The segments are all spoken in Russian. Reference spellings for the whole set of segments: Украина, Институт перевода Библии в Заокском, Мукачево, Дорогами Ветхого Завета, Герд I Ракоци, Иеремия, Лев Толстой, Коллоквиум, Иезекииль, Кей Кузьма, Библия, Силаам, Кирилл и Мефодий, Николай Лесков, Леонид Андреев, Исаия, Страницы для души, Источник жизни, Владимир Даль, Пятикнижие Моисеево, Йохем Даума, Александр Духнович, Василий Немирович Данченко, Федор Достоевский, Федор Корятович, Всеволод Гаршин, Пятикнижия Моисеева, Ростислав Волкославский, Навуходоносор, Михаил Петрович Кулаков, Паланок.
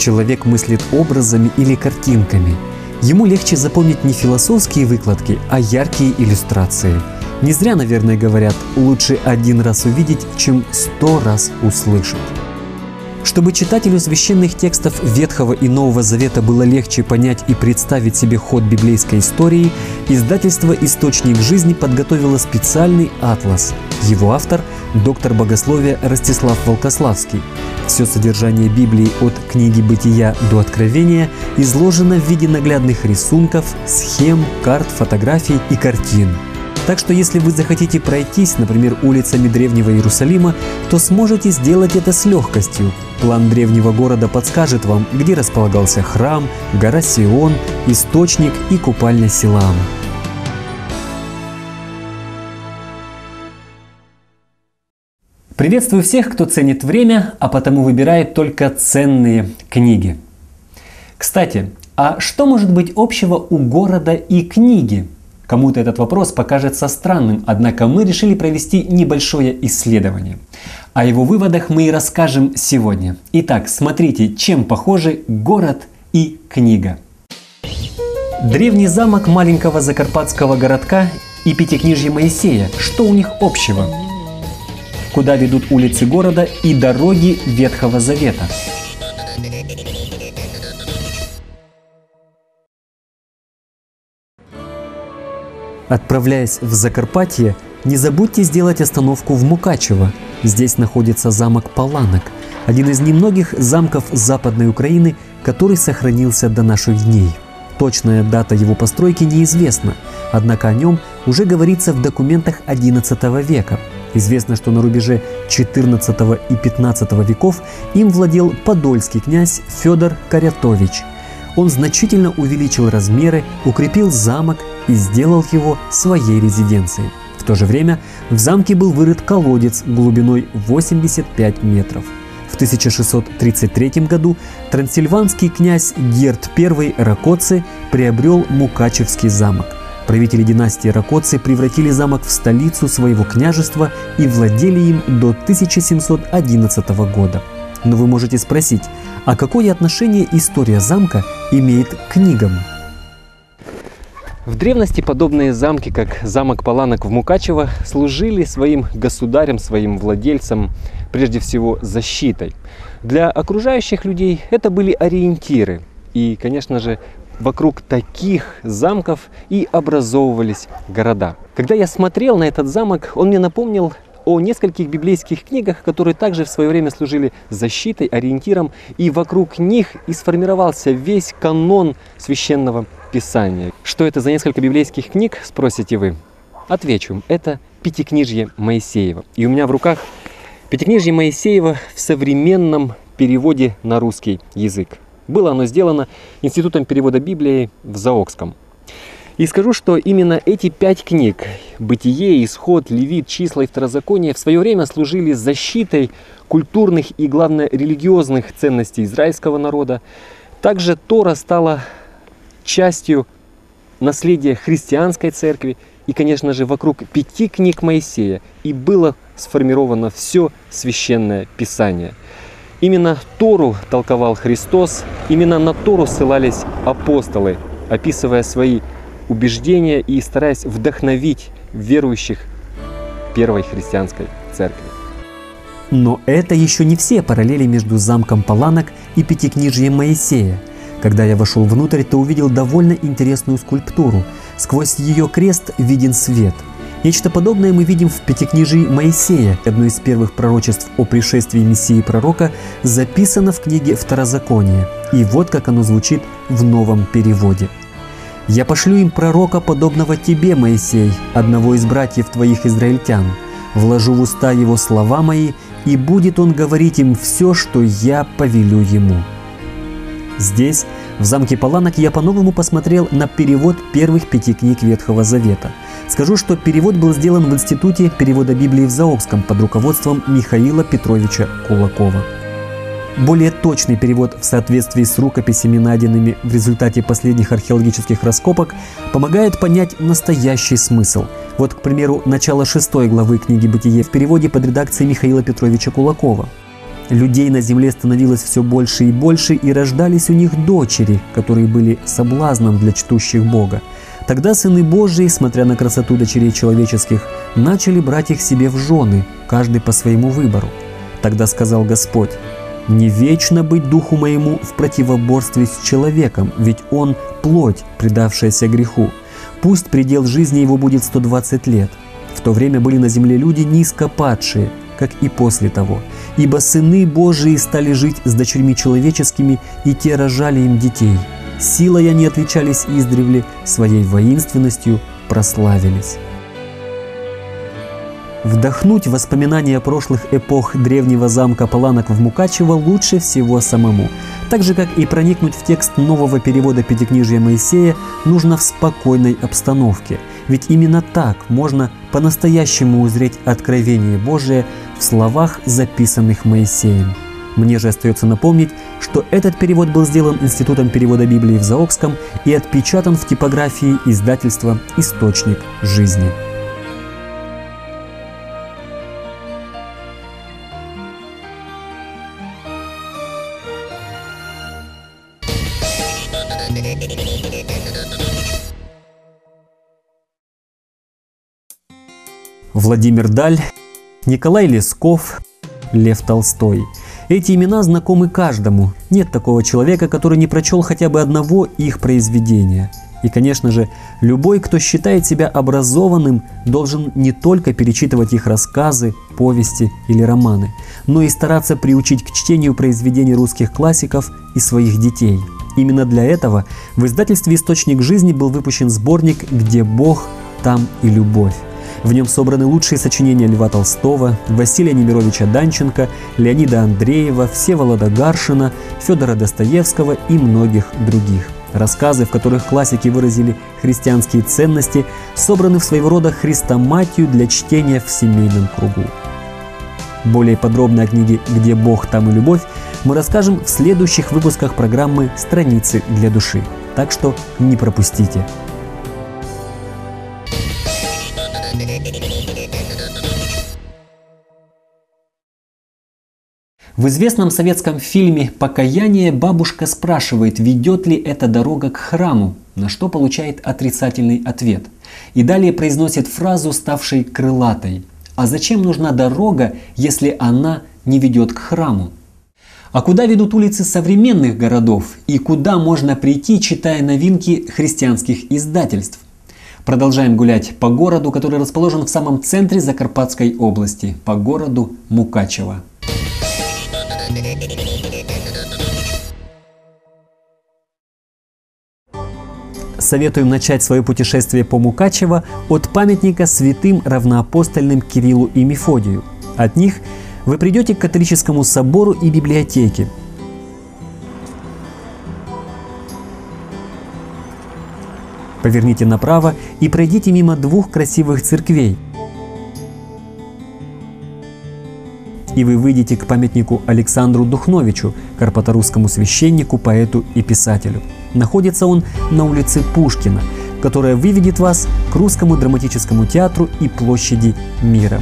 Человек мыслит образами или картинками. Ему легче запомнить не философские выкладки, а яркие иллюстрации. Не зря, наверное, говорят, лучше один раз увидеть, чем 100 раз услышать. Чтобы читателю священных текстов Ветхого и Нового Завета было легче понять и представить себе ход библейской истории, издательство «Источник жизни» подготовило специальный атлас. Его автор – доктор богословия Ростислав Волкославский. Все содержание Библии от книги «Бытия» до «Откровения» изложено в виде наглядных рисунков, схем, карт, фотографий и картин. Так что если вы захотите пройтись, например, улицами Древнего Иерусалима, то сможете сделать это с легкостью. План древнего города подскажет вам, где располагался храм, гора Сион, источник и купальня Силаам. Приветствую всех, кто ценит время, а потому выбирает только ценные книги. Кстати, а что может быть общего у города и книги? Кому-то этот вопрос покажется странным, однако мы решили провести небольшое исследование. О его выводах мы и расскажем сегодня. Итак, смотрите, чем похожи город и книга. Древний замок маленького закарпатского городка и Пятикнижье Моисея. Что у них общего? Куда ведут улицы города и дороги Ветхого Завета. Отправляясь в Закарпатье, не забудьте сделать остановку в Мукачево. Здесь находится замок Паланок, один из немногих замков Западной Украины, который сохранился до наших дней. Точная дата его постройки неизвестна, однако о нем уже говорится в документах XI века. Известно, что на рубеже XIV и XV веков им владел подольский князь Федор Корятович. Он значительно увеличил размеры, укрепил замок и сделал его своей резиденцией. В то же время в замке был вырыт колодец глубиной 85 метров. В 1633 году трансильванский князь Герд I Ракоци приобрел Мукачевский замок. Правители династии Ракоци превратили замок в столицу своего княжества и владели им до 1711 года. Но вы можете спросить, а какое отношение история замка имеет к книгам? В древности подобные замки, как замок Паланок в Мукачево, служили своим государям, своим владельцам, прежде всего, защитой. Для окружающих людей это были ориентиры. И, конечно же, вокруг таких замков и образовывались города. Когда я смотрел на этот замок, он мне напомнил о нескольких библейских книгах, которые также в свое время служили защитой, ориентиром, и вокруг них и сформировался весь канон Священного Писания. Что это за несколько библейских книг, спросите вы? Отвечу, это Пятикнижье Моисеева. И у меня в руках Пятикнижье Моисеева в современном переводе на русский язык. Было оно сделано Институтом перевода Библии в Заокском. И скажу, что именно эти 5 книг – «Бытие», «Исход», «Левит», «Числа» и «Второзаконие» – в свое время служили защитой культурных и, главное, религиозных ценностей израильского народа. Также Тора стала частью наследия христианской церкви. И, конечно же, вокруг 5 книг Моисея и было сформировано все Священное Писание. Именно Тору толковал Христос, именно на Тору ссылались апостолы, описывая свои убеждения и стараясь вдохновить верующих первой христианской церкви. Но это еще не все параллели между замком Паланок и Пятикнижьем Моисея. Когда я вошел внутрь, то увидел довольно интересную скульптуру. Сквозь ее крест виден свет. Нечто подобное мы видим в Пятикнижии Моисея. Одно из первых пророчеств о пришествии Мессии Пророка записано в книге «Второзаконие». И вот как оно звучит в новом переводе. «Я пошлю им пророка, подобного тебе, Моисей, одного из братьев твоих израильтян. Вложу в уста его слова мои, и будет он говорить им все, что я повелю ему». Здесь В замке Паланок я по-новому посмотрел на перевод первых 5 книг Ветхого Завета. Скажу, что перевод был сделан в Институте перевода Библии в Заокском под руководством Михаила Петровича Кулакова. Более точный перевод в соответствии с рукописями, найденными в результате последних археологических раскопок, помогает понять настоящий смысл. Вот, к примеру, начало 6 главы книги «Бытие» в переводе под редакцией Михаила Петровича Кулакова. «Людей на земле становилось все больше и больше, и рождались у них дочери, которые были соблазном для чтущих Бога. Тогда сыны Божии, смотря на красоту дочерей человеческих, начали брать их себе в жены, каждый по своему выбору. Тогда сказал Господь: не вечно быть духу моему в противоборстве с человеком, ведь он – плоть, предавшаяся греху. Пусть предел жизни его будет 120 лет. В то время были на земле люди низко падшие, как и после того. Ибо сыны Божии стали жить с дочерьми человеческими, и те рожали им детей. Силой они отличались издревле, своей воинственностью прославились». Вдохнуть воспоминания прошлых эпох древнего замка Паланок в Мукачево лучше всего самому. Так же, как и проникнуть в текст нового перевода Пятикнижия Моисея, нужно в спокойной обстановке. Ведь именно так можно по-настоящему узреть откровение Божие в словах, записанных Моисеем. Мне же остается напомнить, что этот перевод был сделан Институтом перевода Библии в Заокском и отпечатан в типографии издательства «Источник жизни». Владимир Даль, Николай Лесков, Лев Толстой. Эти имена знакомы каждому. Нет такого человека, который не прочел хотя бы одного их произведения. И, конечно же, любой, кто считает себя образованным, должен не только перечитывать их рассказы, повести или романы, но и стараться приучить к чтению произведений русских классиков и своих детей. Именно для этого в издательстве «Источник жизни» был выпущен сборник «Где Бог, там и любовь». В нем собраны лучшие сочинения Льва Толстого, Василия Немировича Данченко, Леонида Андреева, Всеволода Гаршина, Федора Достоевского и многих других. Рассказы, в которых классики выразили христианские ценности, собраны в своего рода хрестоматию для чтения в семейном кругу. Более подробно о книге «Где Бог, там и любовь» мы расскажем в следующих выпусках программы «Страницы для души». Так что не пропустите. В известном советском фильме «Покаяние» бабушка спрашивает, ведет ли эта дорога к храму, на что получает отрицательный ответ. И далее произносит фразу, ставшей крылатой: «А зачем нужна дорога, если она не ведет к храму?» А куда ведут улицы современных городов и куда можно прийти, читая новинки христианских издательств? Продолжаем гулять по городу, который расположен в самом центре Закарпатской области, по городу Мукачево. Советуем начать свое путешествие по Мукачево от памятника святым равноапостольным Кириллу и Мефодию. От них вы придете к католическому собору и библиотеке. Поверните направо и пройдите мимо 2 красивых церквей. И вы выйдете к памятнику Александру Духновичу, карпаторусскому священнику, поэту и писателю. Находится он на улице Пушкина, которая выведет вас к Русскому драматическому театру и площади Мира.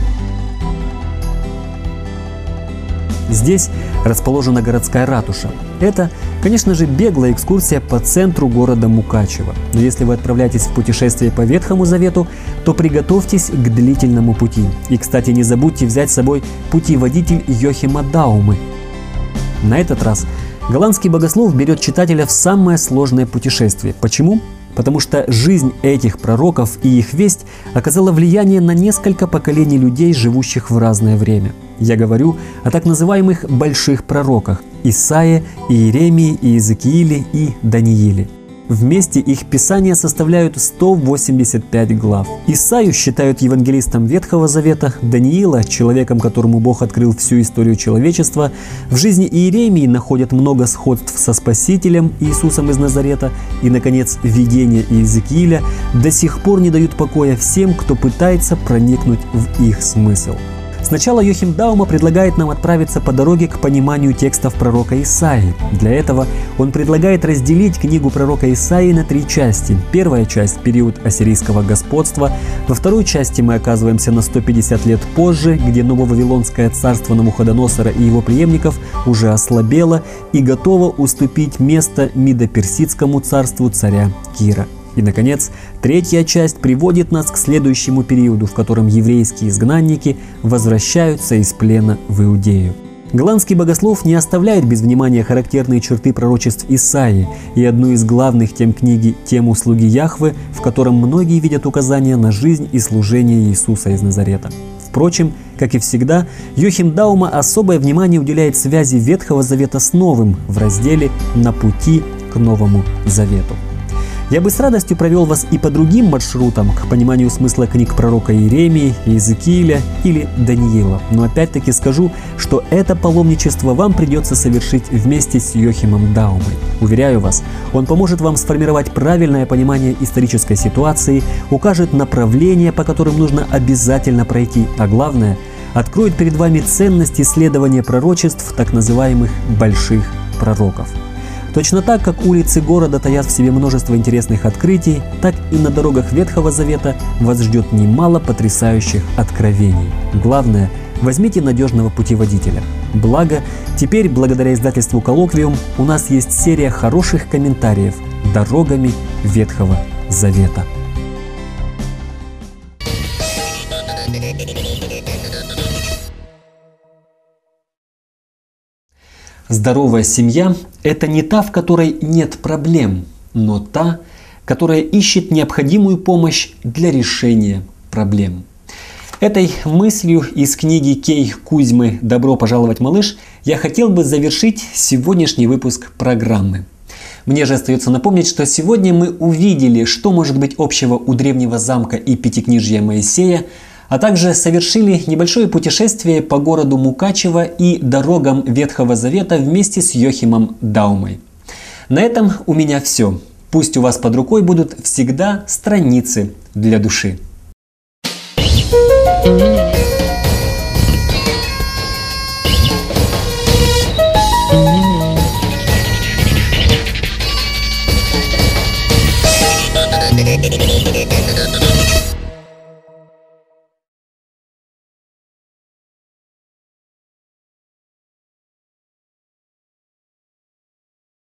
Здесь расположена городская ратуша. Это, конечно же, беглая экскурсия по центру города Мукачево. Но если вы отправляетесь в путешествие по Ветхому Завету, то приготовьтесь к длительному пути. И, кстати, не забудьте взять с собой путеводитель Йохема Даумы. На этот раз голландский богослов берет читателя в самое сложное путешествие. Почему? Потому что жизнь этих пророков и их весть оказала влияние на несколько поколений людей, живущих в разное время. Я говорю о так называемых «больших пророках» – Исае, Иеремии, Иезекииле и Данииле. Вместе их писания составляют 185 глав. Исаию считают евангелистом Ветхого Завета, Даниила – человеком, которому Бог открыл всю историю человечества. В жизни Иеремии находят много сходств со Спасителем Иисусом из Назарета. И, наконец, видения Иезекииля до сих пор не дают покоя всем, кто пытается проникнуть в их смысл. Сначала Йохем Даума предлагает нам отправиться по дороге к пониманию текстов пророка Исаии. Для этого он предлагает разделить книгу пророка Исаии на три части. Первая часть – период ассирийского господства. Во второй части мы оказываемся на 150 лет позже, где нововавилонское царство Навуходоносора и его преемников уже ослабело и готово уступить место мидоперсидскому царству царя Кира. И, наконец, третья часть приводит нас к следующему периоду, в котором еврейские изгнанники возвращаются из плена в Иудею. Голландский богослов не оставляет без внимания характерные черты пророчеств Исаии и одну из главных тем книги «Тему слуги Яхвы», в котором многие видят указания на жизнь и служение Иисуса из Назарета. Впрочем, как и всегда, Йохем Даума особое внимание уделяет связи Ветхого Завета с Новым в разделе «На пути к Новому Завету». Я бы с радостью провел вас и по другим маршрутам к пониманию смысла книг пророка Иеремии, Иезекииля или Даниила. Но опять-таки скажу, что это паломничество вам придется совершить вместе с Йохемом Даумой. Уверяю вас, он поможет вам сформировать правильное понимание исторической ситуации, укажет направления, по которым нужно обязательно пройти, а главное, откроет перед вами ценность исследования пророчеств так называемых «больших пророков». Точно так, как улицы города таят в себе множество интересных открытий, так и на дорогах Ветхого Завета вас ждет немало потрясающих откровений. Главное – возьмите надежного путеводителя. Благо, теперь, благодаря издательству «Коллоквиум», у нас есть серия хороших комментариев «Дорогами Ветхого Завета». Здоровая семья – это не та, в которой нет проблем, но та, которая ищет необходимую помощь для решения проблем. Этой мыслью из книги Кей Кузьмы «Добро пожаловать, малыш» я хотел бы завершить сегодняшний выпуск программы. Мне же остается напомнить, что сегодня мы увидели, что может быть общего у древнего замка и Пятикнижия Моисея, а также совершили небольшое путешествие по городу Мукачево и дорогам Ветхого Завета вместе с Йохемом Даумой. На этом у меня все. Пусть у вас под рукой будут всегда страницы для души.